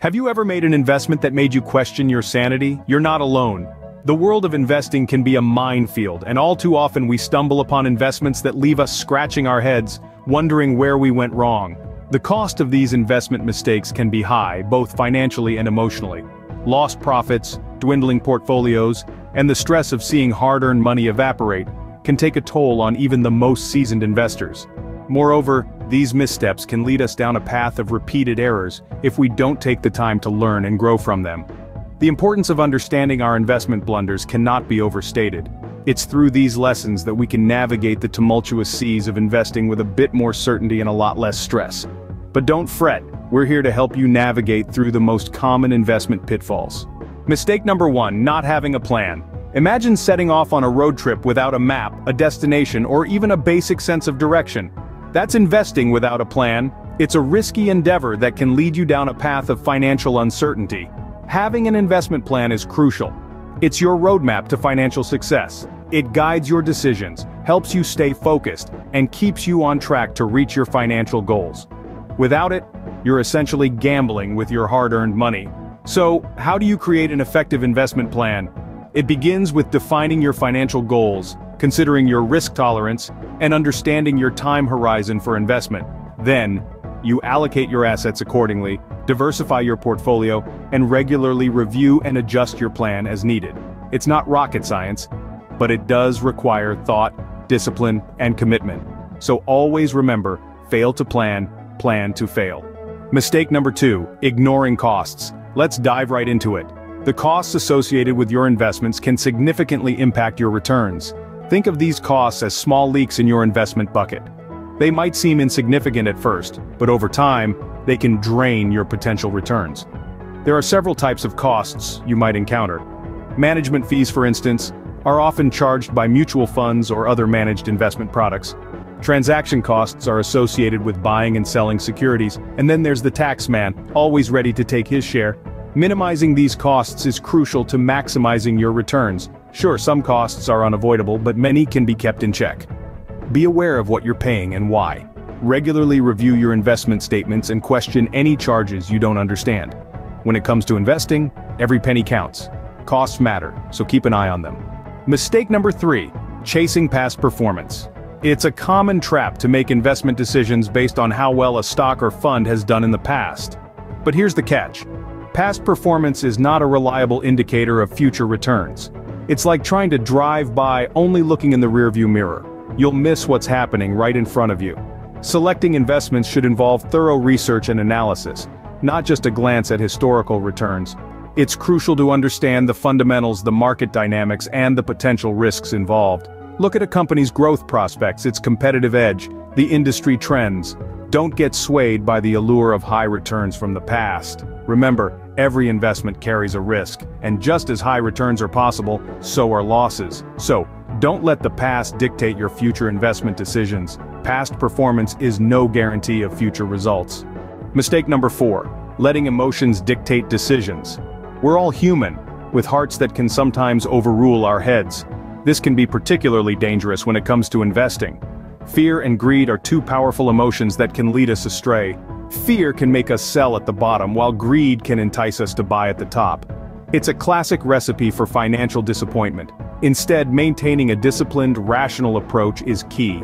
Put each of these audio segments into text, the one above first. Have you ever made an investment that made you question your sanity? You're not alone. The world of investing can be a minefield, and all too often we stumble upon investments that leave us scratching our heads, wondering where we went wrong. The cost of these investment mistakes can be high, both financially and emotionally. Lost profits, dwindling portfolios, and the stress of seeing hard-earned money evaporate can take a toll on even the most seasoned investors. Moreover, these missteps can lead us down a path of repeated errors if we don't take the time to learn and grow from them. The importance of understanding our investment blunders cannot be overstated. It's through these lessons that we can navigate the tumultuous seas of investing with a bit more certainty and a lot less stress. But don't fret, we're here to help you navigate through the most common investment pitfalls. Mistake number one, not having a plan. Imagine setting off on a road trip without a map, a destination, or even a basic sense of direction. That's investing without a plan. It's a risky endeavor that can lead you down a path of financial uncertainty. Having an investment plan is crucial. It's your roadmap to financial success. It guides your decisions, helps you stay focused, and keeps you on track to reach your financial goals. Without it, you're essentially gambling with your hard-earned money. So, how do you create an effective investment plan? It begins with defining your financial goals, considering your risk tolerance, and understanding your time horizon for investment. Then, you allocate your assets accordingly, diversify your portfolio, and regularly review and adjust your plan as needed. It's not rocket science, but it does require thought, discipline, and commitment. So always remember, fail to plan, plan to fail. Mistake number two, ignoring costs. Let's dive right into it. The costs associated with your investments can significantly impact your returns. Think of these costs as small leaks in your investment bucket. They might seem insignificant at first, but over time, they can drain your potential returns. There are several types of costs you might encounter. Management fees, for instance, are often charged by mutual funds or other managed investment products. Transaction costs are associated with buying and selling securities, and then there's the tax man, always ready to take his share. Minimizing these costs is crucial to maximizing your returns. Sure, some costs are unavoidable, but many can be kept in check. Be aware of what you're paying and why. Regularly review your investment statements and question any charges you don't understand. When it comes to investing, every penny counts. Costs matter, so keep an eye on them. Mistake number three, chasing past performance. It's a common trap to make investment decisions based on how well a stock or fund has done in the past. But here's the catch. Past performance is not a reliable indicator of future returns. It's like trying to drive by only looking in the rearview mirror. You'll miss what's happening right in front of you. Selecting investments should involve thorough research and analysis, not just a glance at historical returns. It's crucial to understand the fundamentals, the market dynamics, and the potential risks involved. Look at a company's growth prospects, its competitive edge, the industry trends. Don't get swayed by the allure of high returns from the past. Remember, every investment carries a risk, and just as high returns are possible, so are losses. So, don't let the past dictate your future investment decisions. Past performance is no guarantee of future results. Mistake number four, letting emotions dictate decisions. We're all human, with hearts that can sometimes overrule our heads. This can be particularly dangerous when it comes to investing. Fear and greed are two powerful emotions that can lead us astray. Fear can make us sell at the bottom, while greed can entice us to buy at the top. It's a classic recipe for financial disappointment. Instead, maintaining a disciplined, rational approach is key.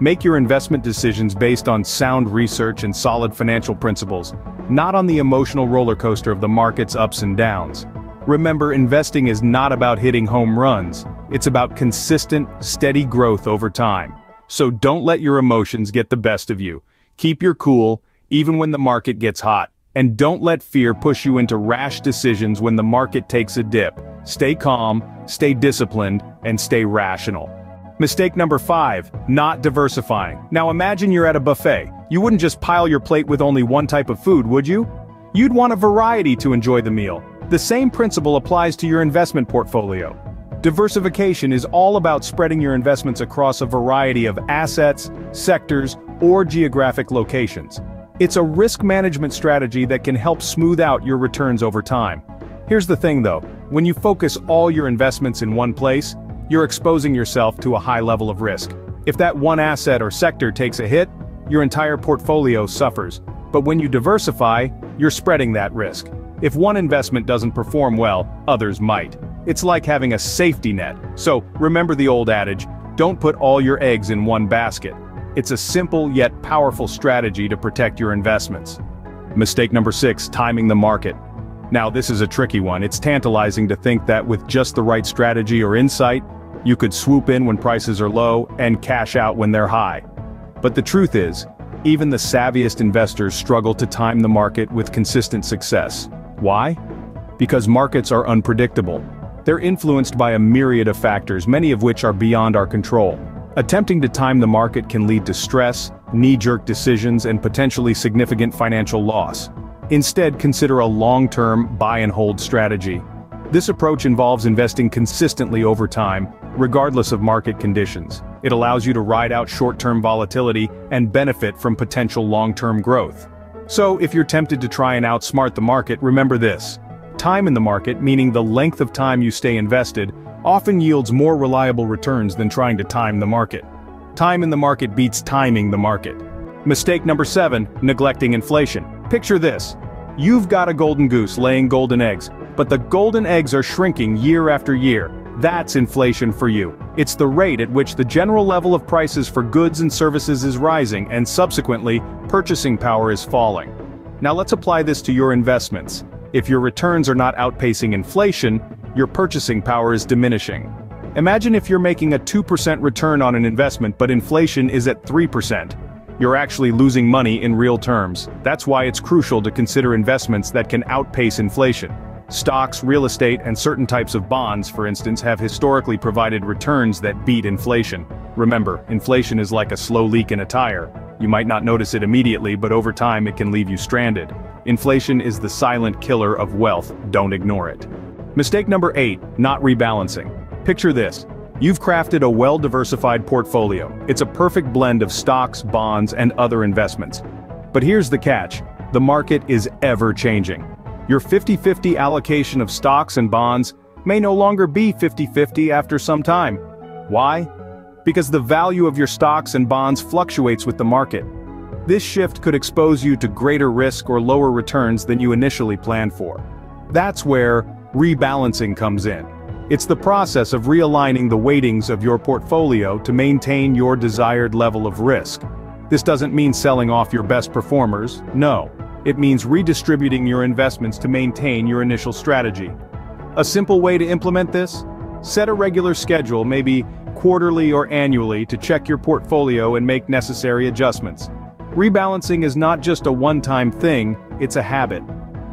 Make your investment decisions based on sound research and solid financial principles, not on the emotional roller coaster of the market's ups and downs. Remember, investing is not about hitting home runs. It's about consistent, steady growth over time. So don't let your emotions get the best of you. Keep your cool, even when the market gets hot. And don't let fear push you into rash decisions when the market takes a dip. Stay calm, stay disciplined, and stay rational. Mistake number five, not diversifying. Now imagine you're at a buffet. You wouldn't just pile your plate with only one type of food, would you? You'd want a variety to enjoy the meal. The same principle applies to your investment portfolio. Diversification is all about spreading your investments across a variety of assets, sectors, or geographic locations. It's a risk management strategy that can help smooth out your returns over time. Here's the thing though, when you focus all your investments in one place, you're exposing yourself to a high level of risk. If that one asset or sector takes a hit, your entire portfolio suffers. But when you diversify, you're spreading that risk. If one investment doesn't perform well, others might. It's like having a safety net. So, remember the old adage, don't put all your eggs in one basket. It's a simple yet powerful strategy to protect your investments. Mistake number 6, timing the market. Now this is a tricky one. It's tantalizing to think that with just the right strategy or insight, you could swoop in when prices are low and cash out when they're high. But the truth is, even the savviest investors struggle to time the market with consistent success. Why? Because markets are unpredictable. They're influenced by a myriad of factors, many of which are beyond our control. Attempting to time the market can lead to stress, knee-jerk decisions, and potentially significant financial loss. Instead, consider a long-term buy-and-hold strategy. This approach involves investing consistently over time, regardless of market conditions. It allows you to ride out short-term volatility and benefit from potential long-term growth. So, if you're tempted to try and outsmart the market, remember this. Time in the market, meaning the length of time you stay invested, often yields more reliable returns than trying to time the market. Time in the market beats timing the market. Mistake number 7, neglecting inflation. Picture this. You've got a golden goose laying golden eggs, but the golden eggs are shrinking year after year. That's inflation for you. It's the rate at which the general level of prices for goods and services is rising and subsequently, purchasing power is falling. Now let's apply this to your investments. If your returns are not outpacing inflation, your purchasing power is diminishing. Imagine if you're making a 2% return on an investment but inflation is at 3%. You're actually losing money in real terms. That's why it's crucial to consider investments that can outpace inflation. Stocks, real estate, and certain types of bonds, for instance, have historically provided returns that beat inflation. Remember, inflation is like a slow leak in a tire. You might not notice it immediately, but over time it can leave you stranded. Inflation is the silent killer of wealth. Don't ignore it. Mistake number 8, not rebalancing. Picture this. You've crafted a well-diversified portfolio. It's a perfect blend of stocks, bonds, and other investments. But here's the catch. The market is ever-changing. Your 50-50 allocation of stocks and bonds may no longer be 50-50 after some time. Why? Because the value of your stocks and bonds fluctuates with the market. This shift could expose you to greater risk or lower returns than you initially planned for. That's where rebalancing comes in. It's the process of realigning the weightings of your portfolio to maintain your desired level of risk. This doesn't mean selling off your best performers, no. It means redistributing your investments to maintain your initial strategy. A simple way to implement this? Set a regular schedule, maybe quarterly or annually, to check your portfolio and make necessary adjustments. Rebalancing is not just a one-time thing, it's a habit.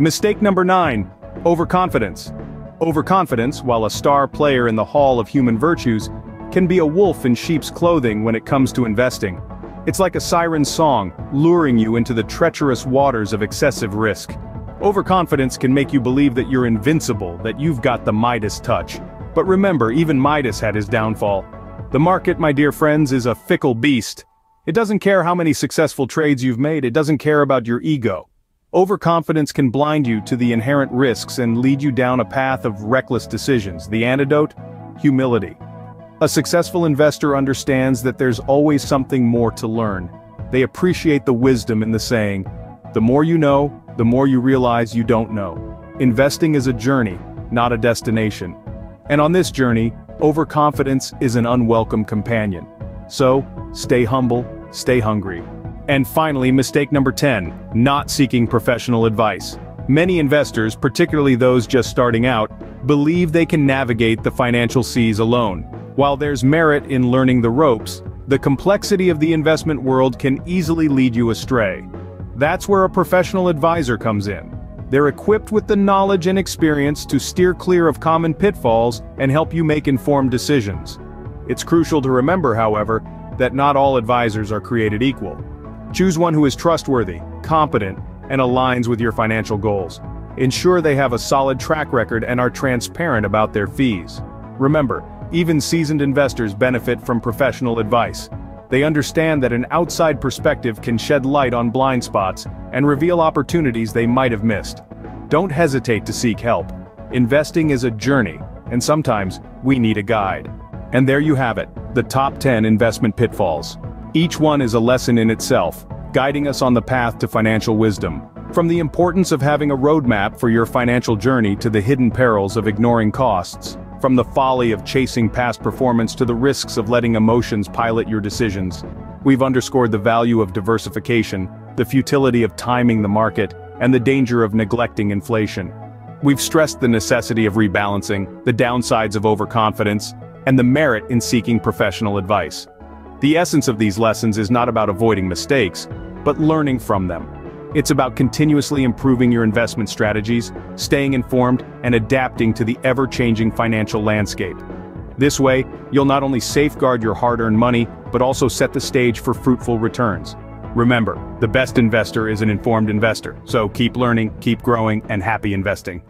Mistake number 9, overconfidence. Overconfidence, while a star player in the Hall of Human Virtues, can be a wolf in sheep's clothing when it comes to investing. It's like a siren song, luring you into the treacherous waters of excessive risk. Overconfidence can make you believe that you're invincible, that you've got the Midas touch. But remember, even Midas had his downfall. The market, my dear friends, is a fickle beast. It doesn't care how many successful trades you've made, it doesn't care about your ego. Overconfidence can blind you to the inherent risks and lead you down a path of reckless decisions. The antidote? Humility. A successful investor understands that there's always something more to learn. They appreciate the wisdom in the saying, the more you know, the more you realize you don't know. Investing is a journey, not a destination. And on this journey, overconfidence is an unwelcome companion. So, stay humble, stay hungry. And finally, mistake number 10, not seeking professional advice. Many investors, particularly those just starting out, believe they can navigate the financial seas alone. While there's merit in learning the ropes, the complexity of the investment world can easily lead you astray. That's where a professional advisor comes in. They're equipped with the knowledge and experience to steer clear of common pitfalls and help you make informed decisions. It's crucial to remember, however, that not all advisors are created equal. Choose one who is trustworthy, competent, and aligns with your financial goals. Ensure they have a solid track record and are transparent about their fees. Remember, even seasoned investors benefit from professional advice. They understand that an outside perspective can shed light on blind spots and reveal opportunities they might have missed. Don't hesitate to seek help. Investing is a journey, and sometimes we need a guide. And there you have it, the top 10 investment pitfalls. Each one is a lesson in itself, guiding us on the path to financial wisdom. From the importance of having a roadmap for your financial journey to the hidden perils of ignoring costs, from the folly of chasing past performance to the risks of letting emotions pilot your decisions, we've underscored the value of diversification, the futility of timing the market, and the danger of neglecting inflation. We've stressed the necessity of rebalancing, the downsides of overconfidence, and the merit in seeking professional advice. The essence of these lessons is not about avoiding mistakes, but learning from them. It's about continuously improving your investment strategies, staying informed, and adapting to the ever-changing financial landscape. This way, you'll not only safeguard your hard-earned money, but also set the stage for fruitful returns. Remember, the best investor is an informed investor, so keep learning, keep growing, and happy investing.